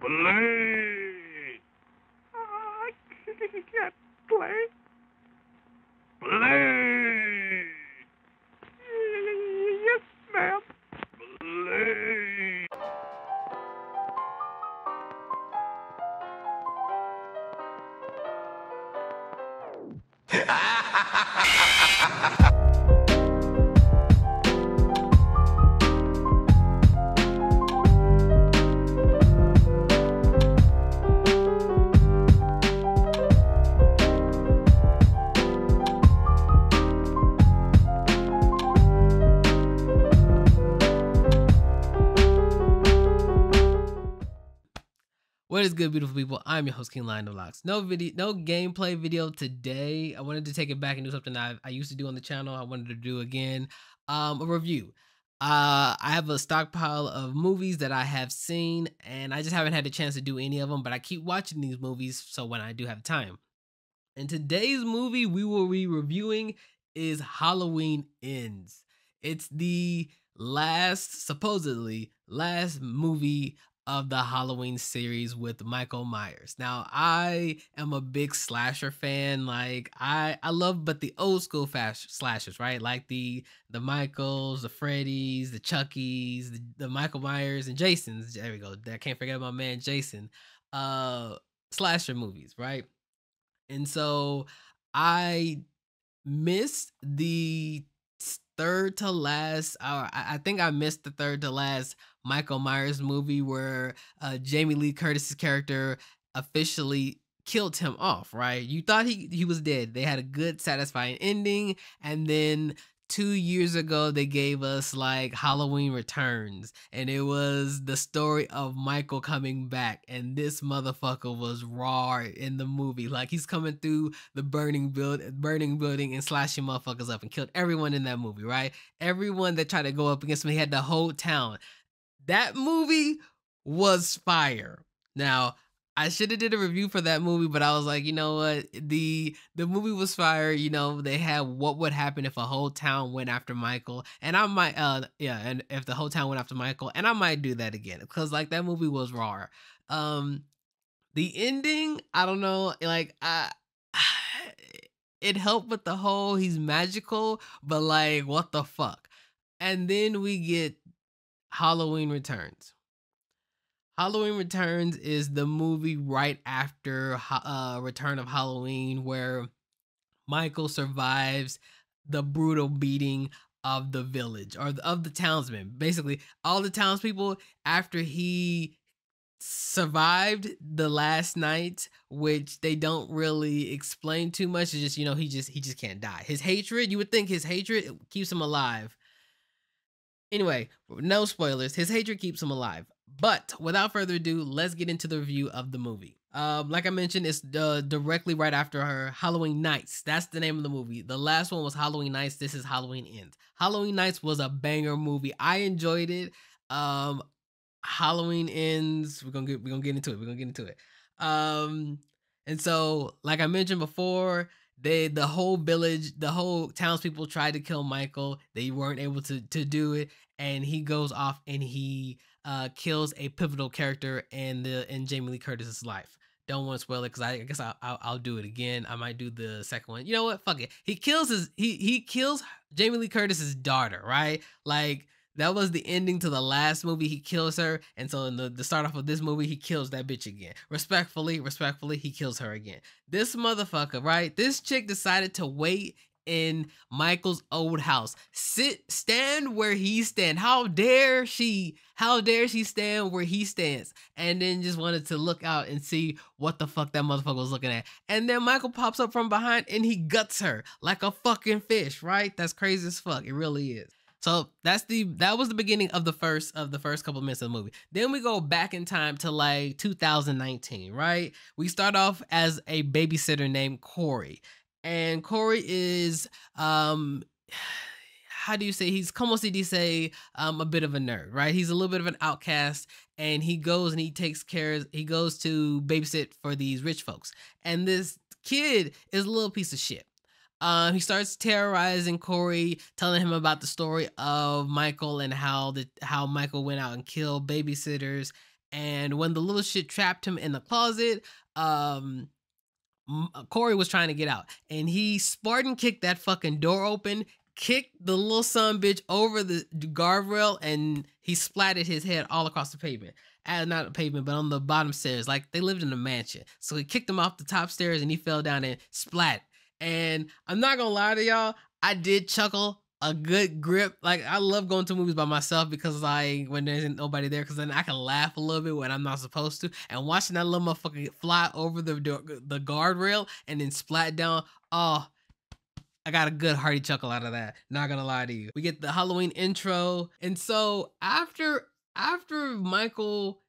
Blade! I can't play. Blade! Yes, ma'am. Blade! What is good, beautiful people? I'm your host, King Lion of Locks. No gameplay video today. I wanted to take it back and do something I used to do on the channel. I wanted to do again, a review. I have a stockpile of movies that I have seen, and I just haven't had a chance to do any of them, but I keep watching these movies, so when I do have time. And today's movie we will be reviewing is Halloween Ends. It's the supposedly last movie of the Halloween series with Michael Myers. Now, I am a big slasher fan. Like, I love, but the old school slashers, right? Like the Michaels, the Freddys, the Chuckies, the Michael Myers and Jasons. There we go. I can't forget my man Jason. Slasher movies, right? And so I missed the third to last, or I think I missed the third to last Michael Myers movie where Jamie Lee Curtis's character officially killed him off, right? You thought he was dead. They had a good, satisfying ending, and then 2 years ago they gave us like Halloween Returns, and it was the story of Michael coming back, and this motherfucker was raw in the movie. Like, he's coming through the burning building and slashing motherfuckers up and killed everyone in that movie, right? Everyone that tried to go up against him, he had the whole town. That movie was fire. Now, I should have did a review for that movie, but I was like, you know what? The movie was fire. You know, they had what would happen if a whole town went after Michael, and I might, and if the whole town went after Michael, and I might do that again, because like that movie was raw. The ending, I don't know, like it helped with the whole he's magical, but like what the fuck? And then we get Halloween Returns. Halloween Returns is the movie right after Return of Halloween, where Michael survives the brutal beating of the village, or of the townsmen. Basically, all the townspeople, after he survived the last night, which they don't really explain too much. It's just, you know, he just can't die. His hatred, you would think his hatred keeps him alive. Anyway, no spoilers. His hatred keeps him alive. But without further ado, let's get into the review of the movie. Like I mentioned, it's directly right after her Halloween Nights. That's the name of the movie. The last one was Halloween Nights. This is Halloween Ends. Halloween Nights was a banger movie. I enjoyed it. Halloween Ends, we're gonna get into it. And so, like I mentioned before, the whole village, the whole townspeople tried to kill Michael. They weren't able to do it, and he goes off and he kills a pivotal character in Jamie Lee Curtis's life. Don't want to spoil it, because I guess I'll do it again. I might do the second one. You know what? Fuck it. He kills Jamie Lee Curtis's daughter, right? Like, that was the ending to the last movie. He kills her, and so in the start off of this movie, he kills that bitch again. Respectfully, he kills her again. This motherfucker, right? This chick decided to wait in Michael's old house. Stand where he stand. How dare she stand where he stands? And then just wanted to look out and see what the fuck that motherfucker was looking at. And then Michael pops up from behind and he guts her like a fucking fish, right? That's crazy as fuck. It really is. So that was the beginning of the first couple of minutes of the movie. Then we go back in time to like 2019, right? We start off as a babysitter named Corey. And Corey is, how do you say, he's como se dice, a bit of a nerd, right? He's a little bit of an outcast, and he goes and he goes to babysit for these rich folks. And this kid is a little piece of shit. He starts terrorizing Corey, telling him about the story of Michael and how Michael went out and killed babysitters. And when the little shit trapped him in the closet, Corey was trying to get out, and he Spartan kicked that fucking door open, kicked the little son bitch over the guardrail, and he splatted his head all across the pavement. Not the pavement, but on the bottom stairs. Like, they lived in a mansion. So he kicked him off the top stairs, and he fell down and splat. And I'm not gonna lie to y'all, I did chuckle a good grip. Like, I love going to movies by myself because, like, when there isn't nobody there, because then I can laugh a little bit when I'm not supposed to. And watching that little motherfucker fly over the guardrail and then splat down, oh, I got a good hearty chuckle out of that. Not gonna lie to you. We get the Halloween intro, and so after Michael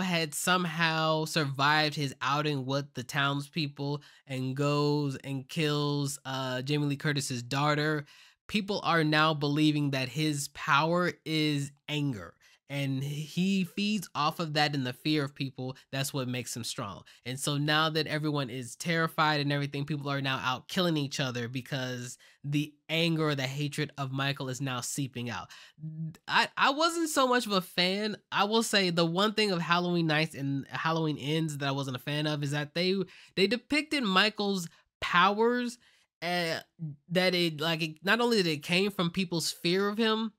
had somehow survived his outing with the townspeople and goes and kills Jamie Lee Curtis's daughter, people are now believing that his power is anger. And he feeds off of that and the fear of people. That's what makes him strong. And so now that everyone is terrified and everything, people are now out killing each other because the anger or the hatred of Michael is now seeping out. I wasn't so much of a fan. I will say the one thing of Halloween Nights and Halloween Ends that I wasn't a fan of is that they depicted Michael's powers that it not only that it came from people's fear of him,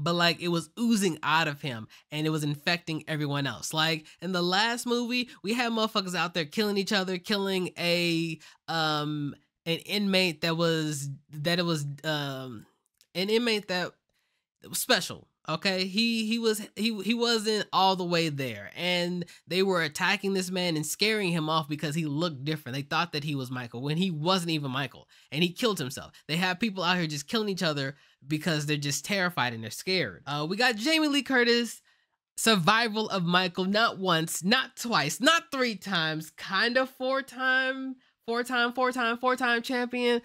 but like it was oozing out of him and it was infecting everyone else. Like in the last movie, we had motherfuckers out there killing each other, killing an inmate that was special. Okay, he wasn't all the way there, and they were attacking this man and scaring him off because he looked different. They thought that he was Michael when he wasn't even Michael, and he killed himself. They have people out here just killing each other because they're just terrified and they're scared. We got Jamie Lee Curtis, survival of Michael, not once, not twice, not three times, kind of four-time champion.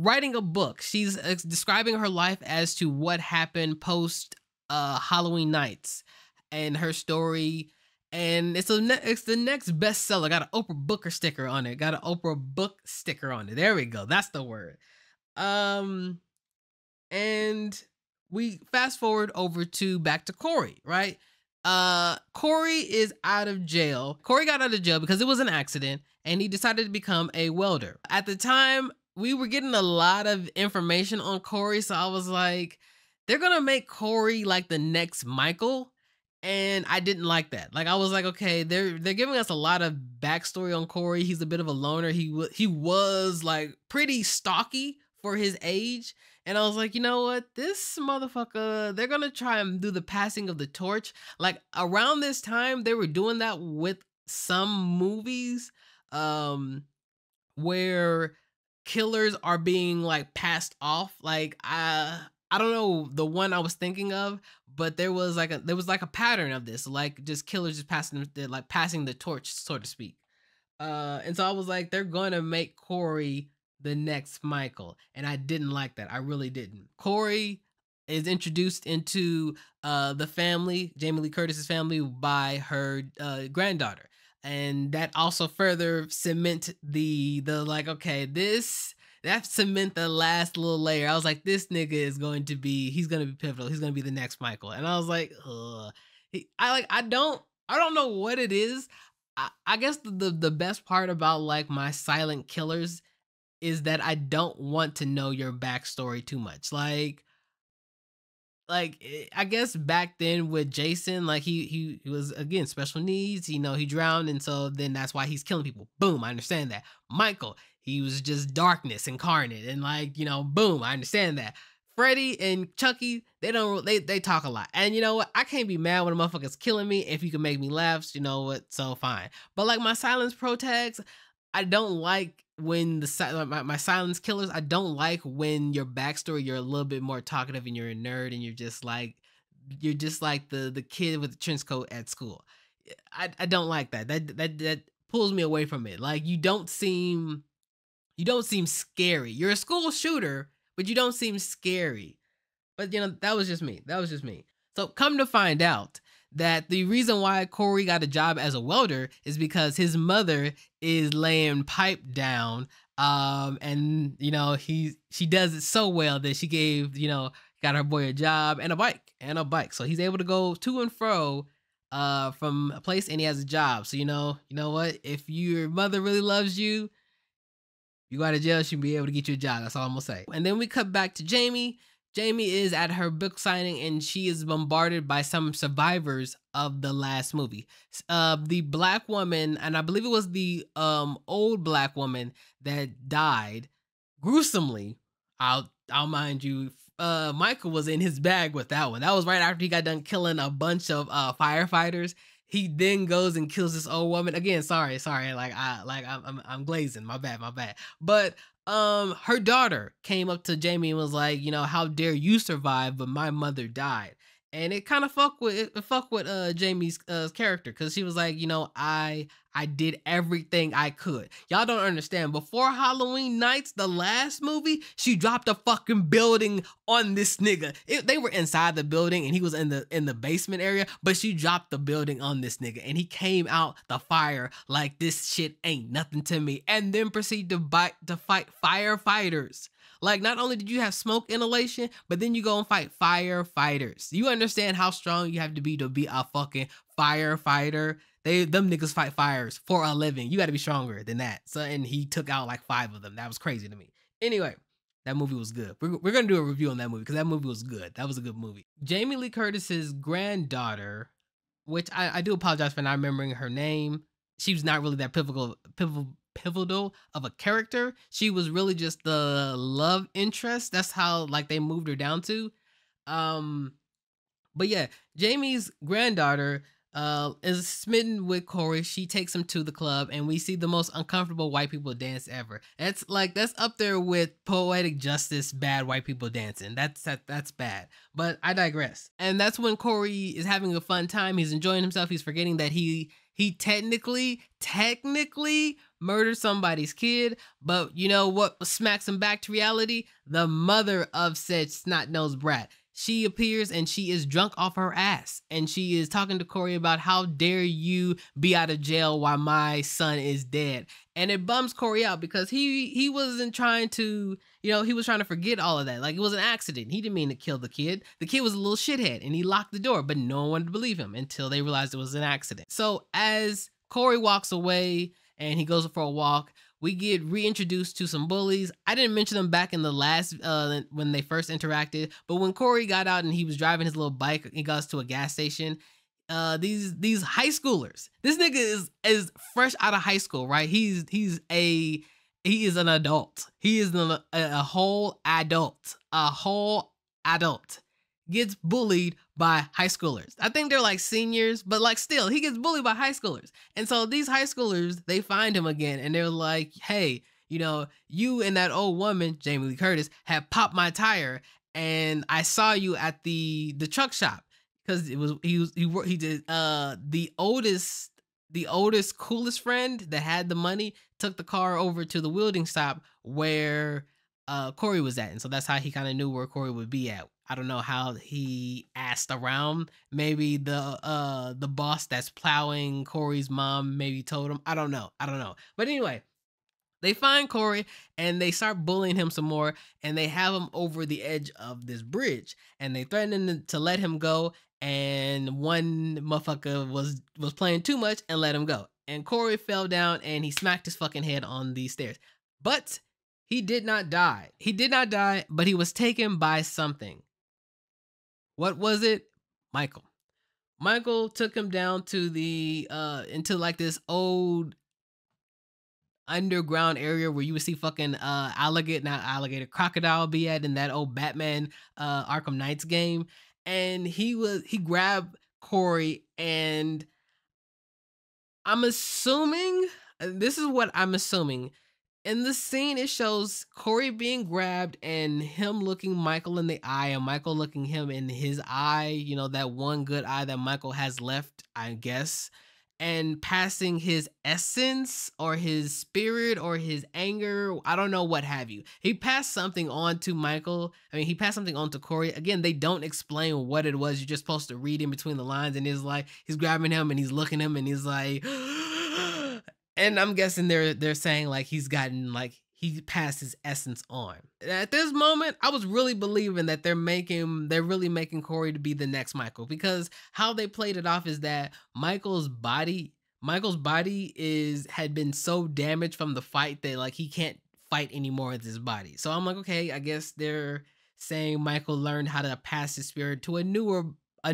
Writing a book. She's describing her life as to what happened post Halloween Nights and her story. And it's the next bestseller. Got an Oprah Booker sticker on it. Got an Oprah book sticker on it. There we go. That's the word. And we fast forward over to back to Corey, right? Corey is out of jail. Corey got out of jail because it was an accident, and he decided to become a welder. At the time, we were getting a lot of information on Corey, so I was like, they're gonna make Corey like the next Michael, and I didn't like that. Like, I was like, okay, they're giving us a lot of backstory on Corey. He's a bit of a loner. He was like pretty stocky for his age. And I was like, you know what? This motherfucker, they're going to try and do the passing of the torch. Like, around this time, they were doing that with some movies where killers are being, like, passed off. Like, I don't know the one I was thinking of, but there was like a pattern of this. Like, just killers just passing the torch, so to speak. And so I was like, they're going to make Corey the next Michael, and I didn't like that. I really didn't. Corey is introduced into the family, Jamie Lee Curtis's family, by her granddaughter, and that also further cement the like, okay, that cement the last little layer. I was like, this nigga is going to be, he's going to be pivotal. He's going to be the next Michael. And I was like, ugh. I don't know what it is. I guess the best part about like my silent killers is that I don't want to know your backstory too much. Like I guess back then with Jason, like he was, again, special needs, you know, he drowned. And so then that's why he's killing people. Boom. I understand that. Michael, he was just darkness incarnate. And like, you know, boom, I understand that. Freddy and Chucky, they talk a lot. And you know what? I can't be mad when a motherfucker's killing me. If you can make me laugh, you know what? So fine. But like my silence protags, I don't like when my silence killers, I don't like when your backstory, you're a little bit more talkative and you're a nerd and you're just like the kid with the trench coat at school. I don't like that. That pulls me away from it. Like, you don't seem scary. You're a school shooter, but you don't seem scary. But you know, that was just me. That was just me. So come to find out that the reason why Corey got a job as a welder is because his mother is laying pipe down, and you know, she does it so well that she gave, you know, Got her boy a job and a bike. So he's able to go to and fro from a place, and he has a job. So you know what? If your mother really loves you, you go out of jail, she'll be able to get you a job. That's all I'm gonna say. And then we cut back to Jamie. Jamie is at her book signing, and she is bombarded by some survivors of the last movie. The black woman, and I believe it was the old black woman that died gruesomely. I'll mind you, Michael was in his bag with that one. That was right after he got done killing a bunch of firefighters. He then goes and kills this old woman again. Sorry. I'm glazing. My bad. But her daughter came up to Jamie and was like, you know, how dare you survive, but my mother died. And it kind of fucked with Jamie's character, because she was like, you know, I did everything I could. Y'all don't understand. Before Halloween Nights, the last movie, she dropped a fucking building on this nigga. They were inside the building, and he was in the basement area, but she dropped the building on this nigga, and he came out the fire like, this shit ain't nothing to me, and then proceeded to fight firefighters. Like, not only did you have smoke inhalation, but then you go and fight firefighters. You understand how strong you have to be a fucking firefighter? Them niggas fight fires for a living. You got to be stronger than that. So, and he took out like 5 of them. That was crazy to me. Anyway, that movie was good. We're going to do a review on that movie, because that movie was good. That was a good movie. Jamie Lee Curtis's granddaughter, which I do apologize for not remembering her name. She was not really that pivotal of a character. She was really just the love interest. That's how like they moved her down to. But yeah, Jamie's granddaughter is smitten with Corey. She takes him to the club, and we see the most uncomfortable white people dance ever. That's up there with poetic justice, bad white people dancing. That's bad. But I digress. And that's when Corey is having a fun time. He's enjoying himself. He's forgetting that he technically murdered somebody's kid, but you know what smacks him back to reality? The mother of said snot-nosed brat. She appears, and she is drunk off her ass, and she is talking to Corey about how dare you be out of jail while my son is dead. And it bums Corey out, because he wasn't trying to, you know, he was trying to forget all of that. Like, it was an accident. He didn't mean to kill the kid. The kid was a little shithead, and he locked the door, but no one wanted to believe him until they realized it was an accident. So as Corey walks away and he goes for a walk, we get reintroduced to some bullies. I didn't mention them back in the last, when they first interacted, but when Corey got out and he was driving his little bike, he got us to a gas station. These high schoolers, this nigga is fresh out of high school, right? He is an adult. He is a whole adult, gets bullied by high schoolers. I think they're like seniors, but like still, he gets bullied by high schoolers. And so these high schoolers, they find him again, and they're like, hey, you know, you and that old woman, Jamie Lee Curtis, have popped my tire, and I saw you at the truck shop, because he did the oldest coolest friend that had the money took the car over to the welding shop where Corey was at, and so that's how he kind of knew where Corey would be at. I don't know how he asked around. Maybe the boss that's plowing Corey's mom maybe told him. I don't know. But anyway, they find Corey, and they start bullying him some more, and they have him over the edge of this bridge, and they threaten to let him go, and one motherfucker was playing too much and let him go. And Corey fell down, and he smacked his fucking head on these stairs. But he did not die. But he was taken by something. What was it? Michael. Michael took him down to the into like this old underground area where you would see fucking crocodile be at in that old Batman Arkham Knights game. And he grabbed Corey, and I'm assuming this is what I'm assuming. In the scene, it shows Corey being grabbed and him looking Michael in the eye, and Michael looking him in his eye, you know, that one good eye that Michael has left, I guess, and passing his essence or his spirit or his anger. I don't know what have you. He passed something on to Michael. He passed something on to Corey. Again, they don't explain what it was. You're just supposed to read in between the lines, and it's like he's grabbing him and he's looking him and he's like... And I'm guessing they're saying like he's gotten like he passed his essence on. At this moment, I was really believing that they're really making Corey to be the next Michael, because how they played it off is that Michael's body had been so damaged from the fight that like he can't fight anymore with his body. So I'm like, okay, I guess they're saying Michael learned how to pass his spirit to a newer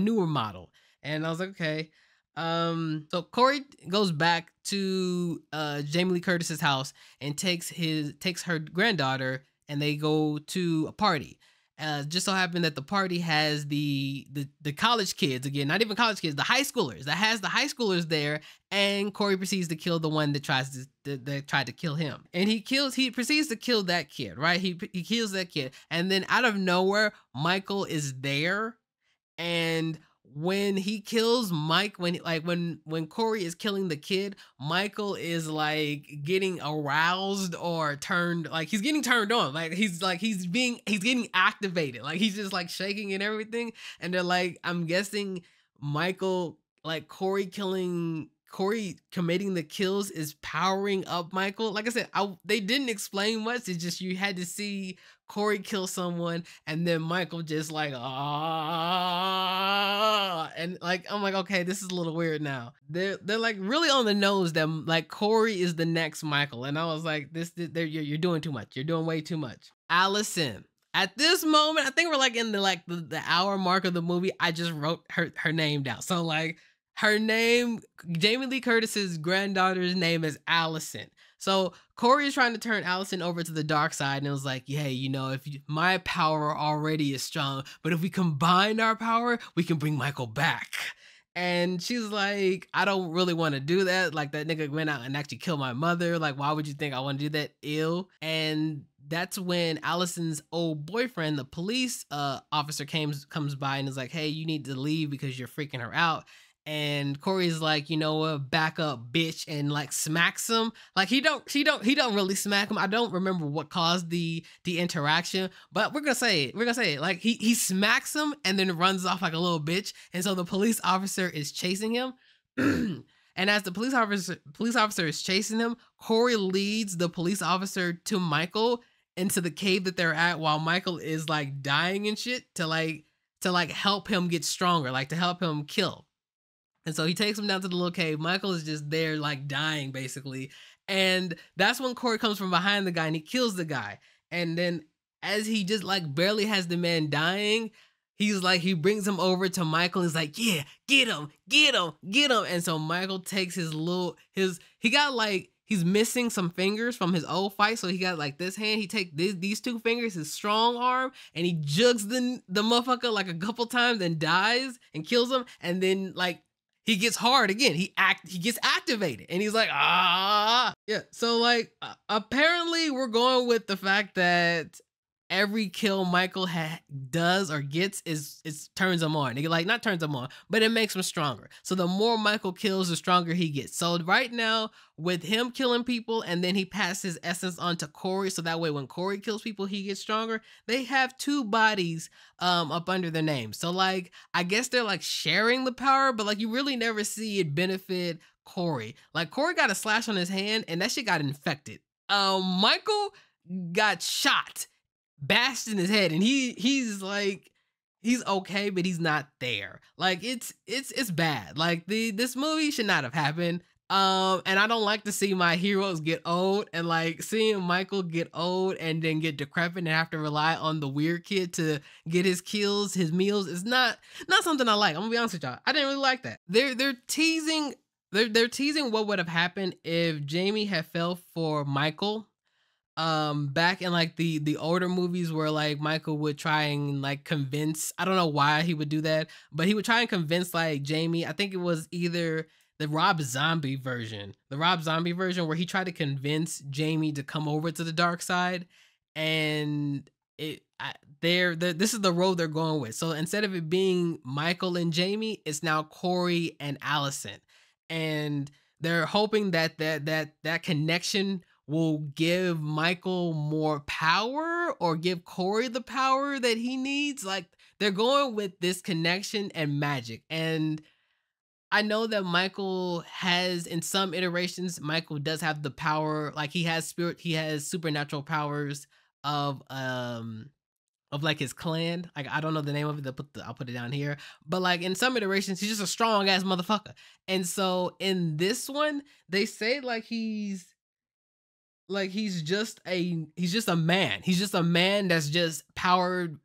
model. And I was like, okay. So Corey goes back to Jamie Lee Curtis's house and takes her granddaughter, and they go to a party. Just so happened that the party has the college kids, again, not even college kids, the high schoolers. That has the high schoolers there, and Corey proceeds to kill the one that tried to kill him. And he proceeds to kill that kid, right? He kills that kid. And then out of nowhere, Michael is there, and when he kills Mike, when Corey is killing the kid, Michael is like getting aroused or turned, like he's getting turned on. He's getting activated. Like he's just like shaking and everything. And they're like, I'm guessing Michael, like Corey committing the kills is powering up Michael. Like I said, they didn't explain much. It's just you had to see Corey kill someone, and then Michael just like, ah, and like I'm like, okay, this is a little weird now. They're like really on the nose that like Corey is the next Michael, and I was like, you're doing too much. You're doing way too much. Allison. At this moment, I think we're like in the hour mark of the movie. I just wrote her name down. So like. Her name, Jamie Lee Curtis's granddaughter's name is Allison. So Corey is trying to turn Allison over to the dark side, and it was like, yeah, you know, my power already is strong, but if we combine our power, we can bring Michael back. And she's like, I don't really want to do that. Like that nigga went out and actually killed my mother. Like, why would you think I want to do that? Ew. And that's when Allison's old boyfriend, the police officer, comes by and is like, hey, you need to leave because you're freaking her out. And Corey's like, you know what, back up, bitch, and like smacks him. Like he don't really smack him. I don't remember what caused the interaction, but we're gonna say it. Like he smacks him and then runs off like a little bitch. And so the police officer is chasing him. And as the police officer is chasing him, Corey leads the police officer to Michael into the cave that they're at, while Michael is like dying and shit to help him get stronger, like to help him kill. And so he takes him down to the little cave. Michael is just there, like dying, basically. And that's when Corey comes from behind the guy and he kills the guy. And then as he just like barely has the man dying, he's like, he brings him over to Michael. He's like, yeah, get him, get him, get him. And so Michael takes he's missing some fingers from his old fight. So he got like this hand. He takes these two fingers, his strong arm, and he jugs the motherfucker like a couple times and dies and kills him. And then like, he gets hard again. He gets activated, and he's like, ah, yeah. So like, apparently, we're going with the fact that every kill Michael does or gets is turns him on. It like not turns him on, but it makes him stronger. So the more Michael kills, the stronger he gets. So right now, with him killing people, and then he passes his essence on to Corey, so that way when Corey kills people, he gets stronger. They have two bodies up under their name. So like, I guess they're like sharing the power, but like you really never see it benefit Corey. Like Corey got a slash on his hand, and that shit got infected. Michael got shot. Bashed in his head, and he's like, he's okay, but he's not there. Like it's bad. Like this movie should not have happened. And I don't like to see my heroes get old, and like seeing Michael get old and then get decrepit and have to rely on the weird kid to get his kills, his meals, is not something I like. I'm gonna be honest with y'all. I didn't really like that. They're teasing what would have happened if Jamie had fell for Michael. Back in like the older movies where like Michael would try and like convince, I don't know why he would do that, but he would try and convince like Jamie. I think it was either the Rob Zombie version where he tried to convince Jamie to come over to the dark side, and this is the road they're going with. So instead of it being Michael and Jamie, it's now Corey and Allison, and they're hoping that connection will give Michael more power or give Corey the power that he needs. Like they're going with this connection and magic. And I know that Michael has, in some iterations, Michael does have the power, like he has spirit, he has supernatural powers of like his clan. Like, I don't know the name of it. I'll put it down here. But like in some iterations, he's just a strong ass motherfucker. And so in this one, they say like he's just a man. He's just a man that's just powered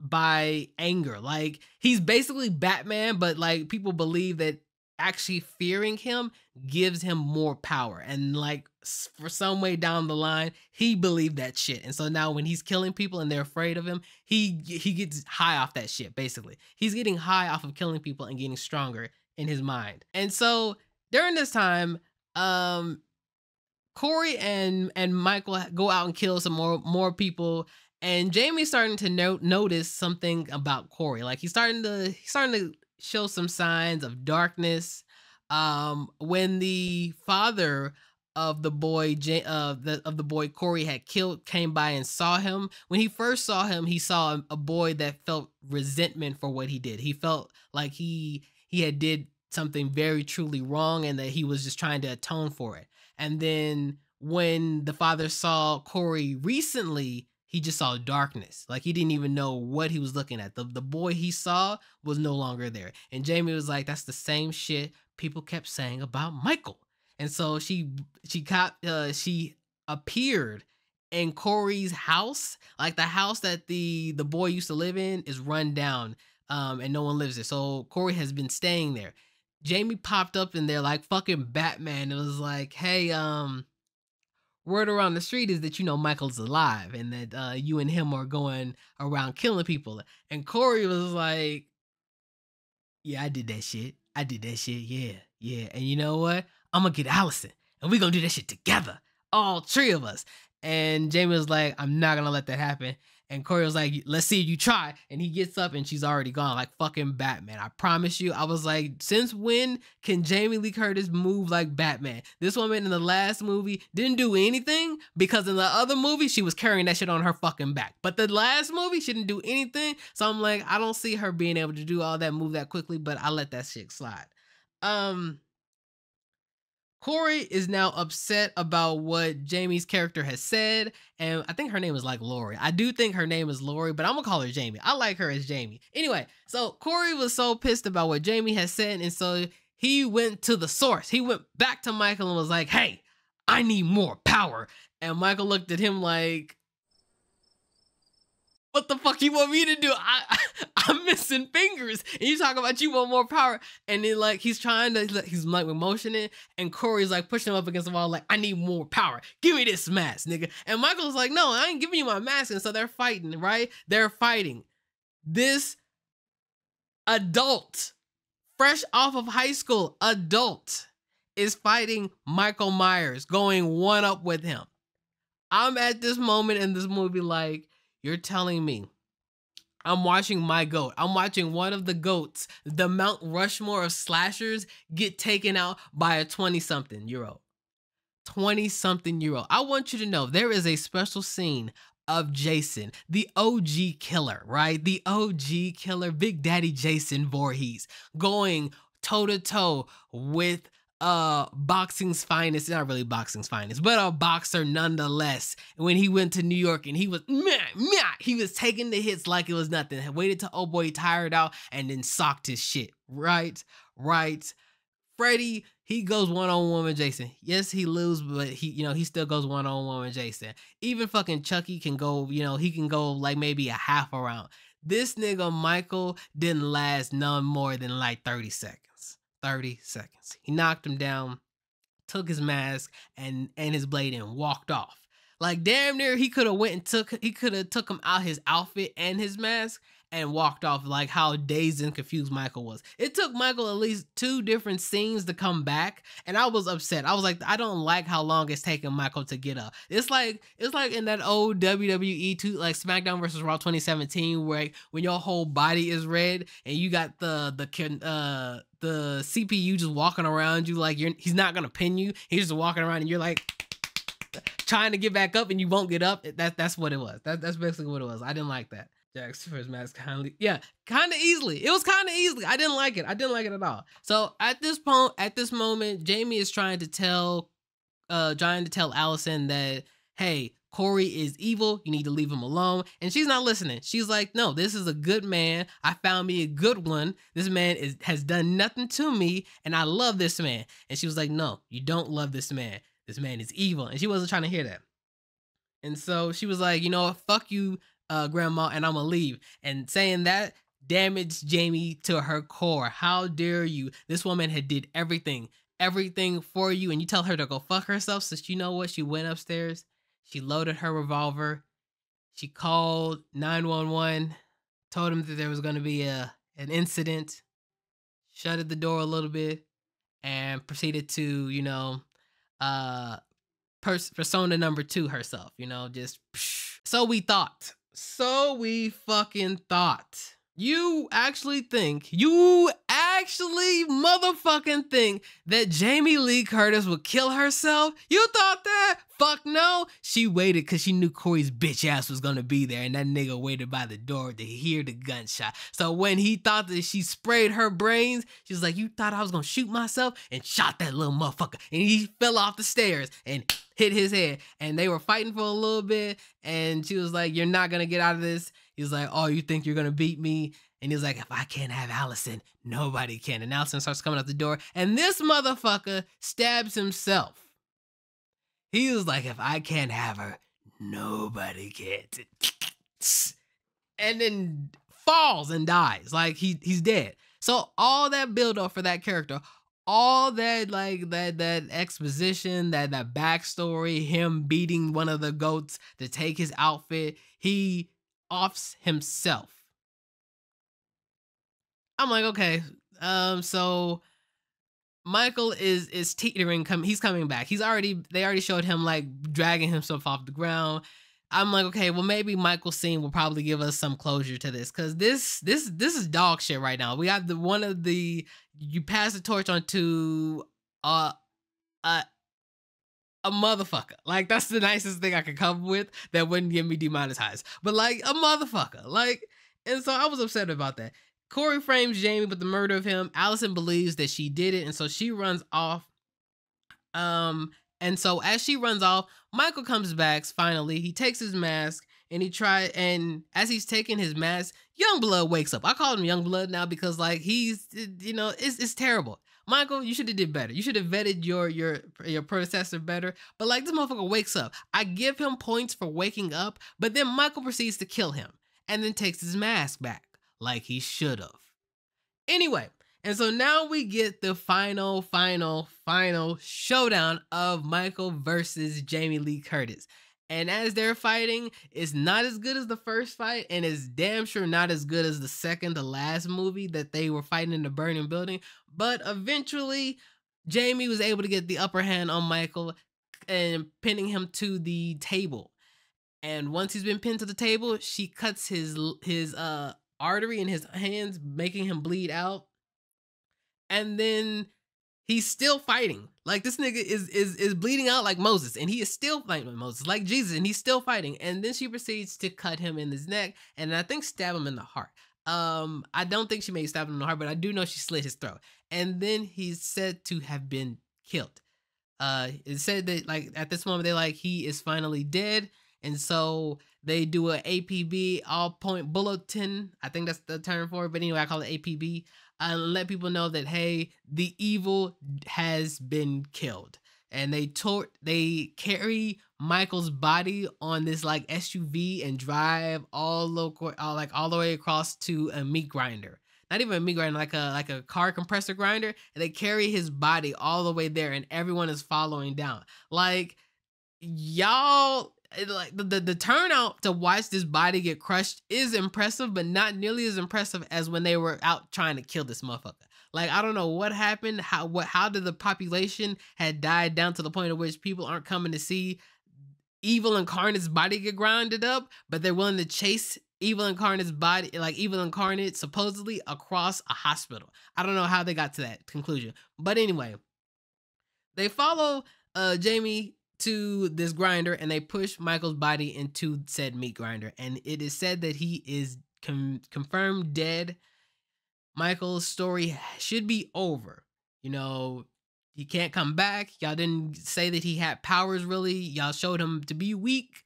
by anger. Like, he's basically Batman, but like people believe that actually fearing him gives him more power. And like for some way down the line, he believed that shit. And so now when he's killing people and they're afraid of him, he gets high off that shit. Basically, he's getting high off of killing people and getting stronger in his mind. And so during this time, Corey and Michael go out and kill some more people. And Jamie's starting to notice something about Corey. Like, he's starting to show some signs of darkness. When the father of the boy Corey had killed came by and saw him, when he first saw him, he saw a boy that felt resentment for what he did. He felt like he had did something very truly wrong and that he was just trying to atone for it. And then when the father saw Corey recently, he just saw darkness. Like, he didn't even know what he was looking at. The boy he saw was no longer there. And Jamie was like, that's the same shit people kept saying about Michael. And so she appeared in Corey's house. Like, the house that the boy used to live in is run down and no one lives there. So Corey has been staying there. Jamie popped up in there like fucking Batman. It was like, hey, word around the street is that, you know, Michael's alive and that you and him are going around killing people. And Corey was like, yeah, I did that shit. Yeah. And you know what? I'm gonna get Allison and we're gonna do that shit together. All three of us. And Jamie was like, I'm not gonna let that happen. And Corey was like, let's see if you try. And he gets up and she's already gone, like fucking Batman. I promise you. I was like, since when can Jamie Lee Curtis move like Batman? This woman in the last movie didn't do anything because in the other movie, she was carrying that shit on her fucking back. But the last movie, she didn't do anything. So I'm like, I don't see her being able to do all that, move that quickly, but I let that shit slide. Corey is now upset about what Jamie's character has said. And I think her name is like Lori. I do think her name is Lori, but I'm gonna call her Jamie. I like her as Jamie. Anyway, so Corey was so pissed about what Jamie has said. And so he went to the source. He went back to Michael and was like, hey, I need more power. And Michael looked at him like, what the fuck you want me to do? I'm missing fingers. And you talk about you want more power. And then like, he's like motioning. And Corey's like pushing him up against the wall. Like, I need more power. Give me this mask, nigga. And Michael's like, no, I ain't giving you my mask. And so they're fighting, right? They're fighting. This adult, fresh off of high school, adult is fighting Michael Myers, going one up with him. I'm at this moment in this movie like, you're telling me I'm watching my goat. I'm watching one of the goats, the Mount Rushmore of slashers, get taken out by a 20-something-year-old. 20-something-year-old. I want you to know there is a special scene of Jason, the OG killer, right? The OG killer, Big Daddy Jason Voorhees, going toe-to-toe with boxing's finest, not really boxing's finest, but a boxer nonetheless. When he went to New York and he was taking the hits like it was nothing. Waited till old boy tired out and then socked his shit. Right. Freddy, he goes one-on-one with Jason. Yes, he loses, but he still goes one-on-one with Jason. Even fucking Chucky can go, he can go like maybe a half a round. This nigga Michael didn't last none more than like 30 seconds. 30 seconds. He knocked him down, took his mask and his blade and walked off. Like, damn near he could have went and took him out his outfit and his mask and walked off, like how dazed and confused Michael was. It took Michael at least 2 different scenes to come back, and I was upset. I was like, I don't like how long it's taking Michael to get up. It's like in that old WWE like SmackDown versus Raw 2017, where when your whole body is red and you got the CPU just walking around you like he's not gonna pin you. He's just walking around and you're like trying to get back up and you won't get up. That's what it was. That's basically what it was. I didn't like that. Jax for his mask kindly. Yeah, kind of easily. It was kind of easily. I didn't like it. I didn't like it at all. So at this moment, Jamie is trying to tell Allison that, hey, Corey is evil. You need to leave him alone. And she's not listening. She's like, no, this is a good man. I found me a good one. This man has done nothing to me, and I love this man. And she was like, no, you don't love this man. This man is evil. And she wasn't trying to hear that. And so she was like, you know, fuck you, Grandma, and I'm gonna leave. And saying that damaged Jamie to her core. How dare you? This woman had did everything for you, and you tell her to go fuck herself. So you know what? She went upstairs. She loaded her revolver. She called 911, told them that there was going to be an incident, shutted the door a little bit, and proceeded to, you know, persona number two herself, you know, just psh. So we thought. So we fucking thought. You actually motherfucking think that Jamie Lee Curtis would kill herself? You thought that? Fuck no. She waited because she knew Corey's bitch ass was going to be there, and that nigga waited by the door to hear the gunshot. So when he thought that she sprayed her brains, she was like, you thought I was going to shoot myself? And shot that little motherfucker. And he fell off the stairs and hit his head. And they were fighting for a little bit, and she was like, you're not going to get out of this. He was like, oh, you think you're going to beat me? And he was like, if I can't have Allison, nobody can. And Allison starts coming out the door, and this motherfucker stabs himself. He was like, if I can't have her, nobody can. And then falls and dies. Like, he's dead. So all that build-up for that character, all that, like, that exposition, that backstory, him beating one of the goats to take his outfit, he offs himself. I'm like, okay, so Michael is teetering. He's coming back. They already showed him like dragging himself off the ground. I'm like, okay, well, maybe Michael's scene will probably give us some closure to this, because this is dog shit right now. We got you pass the torch on to a motherfucker. Like, that's the nicest thing I could come with that wouldn't get me demonetized. But like, a motherfucker. Like, and so I was upset about that. Corey frames Jamie with the murder of him. Allison believes that she did it, and so she runs off. And so as she runs off, Michael comes back finally. He takes his mask, and as he's taking his mask, Youngblood wakes up. I call him Youngblood now because, like, he's, you know, it's terrible. Michael, you should have did better. You should have vetted your predecessor better. But like, this motherfucker wakes up. I give him points for waking up, but then Michael proceeds to kill him and then takes his mask back, like he should have. Anyway, and so now we get the final showdown of Michael versus Jamie Lee Curtis. And as they're fighting, it's not as good as the first fight, and it's damn sure not as good as the second to last movie that they were fighting in the burning building. But eventually, Jamie was able to get the upper hand on Michael and pinning him to the table. And once he's been pinned to the table, she cuts his artery in his hands, making him bleed out. And then he's still fighting. Like, this nigga is bleeding out like Moses, and he is still fighting with Moses, like Jesus, and he's still fighting. And then she proceeds to cut him in his neck, and I think stab him in the heart. I don't think she may stab him in the heart, but I do know she slit his throat. And then he's said to have been killed. It said that, like, at this moment, they're like, he is finally dead. And so they do an APB, all point bulletin. I think that's the term for it. But anyway, I call it APB. And let people know that, hey, the evil has been killed. And they carry Michael's body on this like SUV and drive all the way across to a meat grinder. Not even a meat grinder, like a car compressor grinder. And they carry his body all the way there, and everyone is following down. Like, y'all. Like, the turnout to watch this body get crushed is impressive, but not nearly as impressive as when they were out trying to kill this motherfucker. Like, I don't know what happened, how did the population had died down to the point at which people aren't coming to see evil incarnate's body get grounded up, but they're willing to chase evil incarnate's body, like evil incarnate supposedly, across a hospital. I don't know how they got to that conclusion, but anyway, they follow Jamie to this grinder, and they push Michael's body into said meat grinder, and it is said that he is confirmed dead. Michael's story should be over. You know, he can't come back. Y'all didn't say that he had powers, really. Y'all showed him to be weak.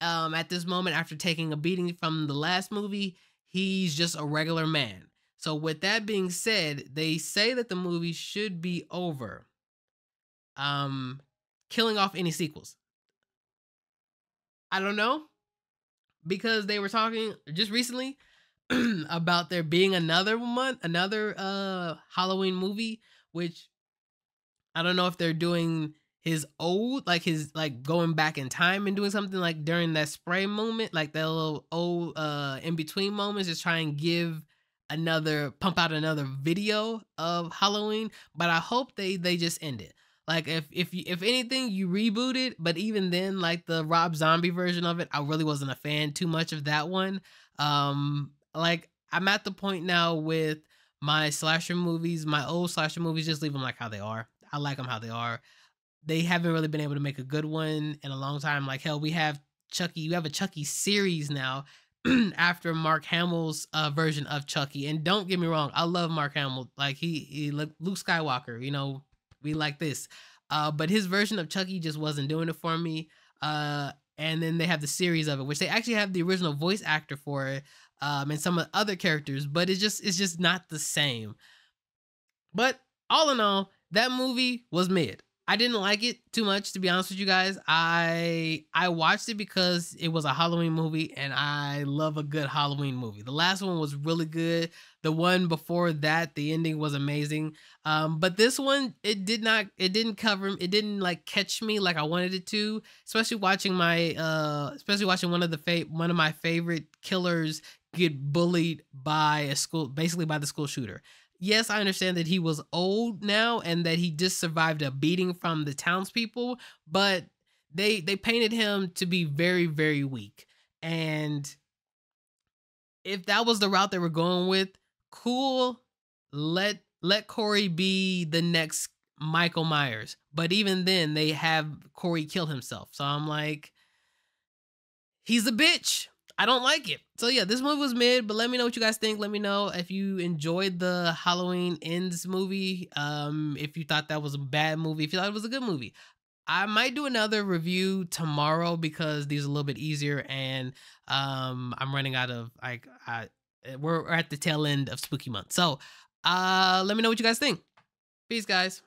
At this moment, after taking a beating from the last movie, he's just a regular man. So with that being said, they say that the movie should be over, killing off any sequels. I don't know, because they were talking just recently about there being another Halloween movie, which I don't know if they're doing his old, like his, like going back in time and doing something like during that spray moment, like that little old in between moments, just try and give another, pump out another video of Halloween. But I hope they just end it. Like if anything, you reboot it. But even then, like the Rob Zombie version of it, I really wasn't a fan too much of that one. Like I'm at the point now with my slasher movies, my old slasher movies, just leave them like how they are. I like them how they are. They haven't really been able to make a good one in a long time. Like hell, we have Chucky. You have a Chucky series now after Mark Hamill's version of Chucky. And don't get me wrong, I love Mark Hamill. Like he Luke Skywalker. You know, we like this. But his version of Chucky just wasn't doing it for me. And then they have the series of it, which they actually have the original voice actor for it, and some of the other characters. But it's just not the same. But all in all, that movie was mid. I didn't like it too much, to be honest with you guys. I watched it because it was a Halloween movie, and I love a good Halloween movie. The last one was really good. The one before that, the ending was amazing. But this one, it didn't like catch me like I wanted it to. Especially watching my, one of my favorite killers get bullied by a school, basically by the school shooter. Yes, I understand that he was old now and that he just survived a beating from the townspeople, but they painted him to be very, very weak. And if that was the route they were going with, cool, let Corey be the next Michael Myers. But even then, they have Corey kill himself. So I'm like, he's a bitch. I don't like it. So yeah, this movie was mid, but let me know what you guys think. Let me know if you enjoyed the Halloween Ends movie, if you thought that was a bad movie, if you thought it was a good movie. I might do another review tomorrow because these are a little bit easier, and I'm running out of, we're at the tail end of spooky month. So let me know what you guys think. Peace, guys.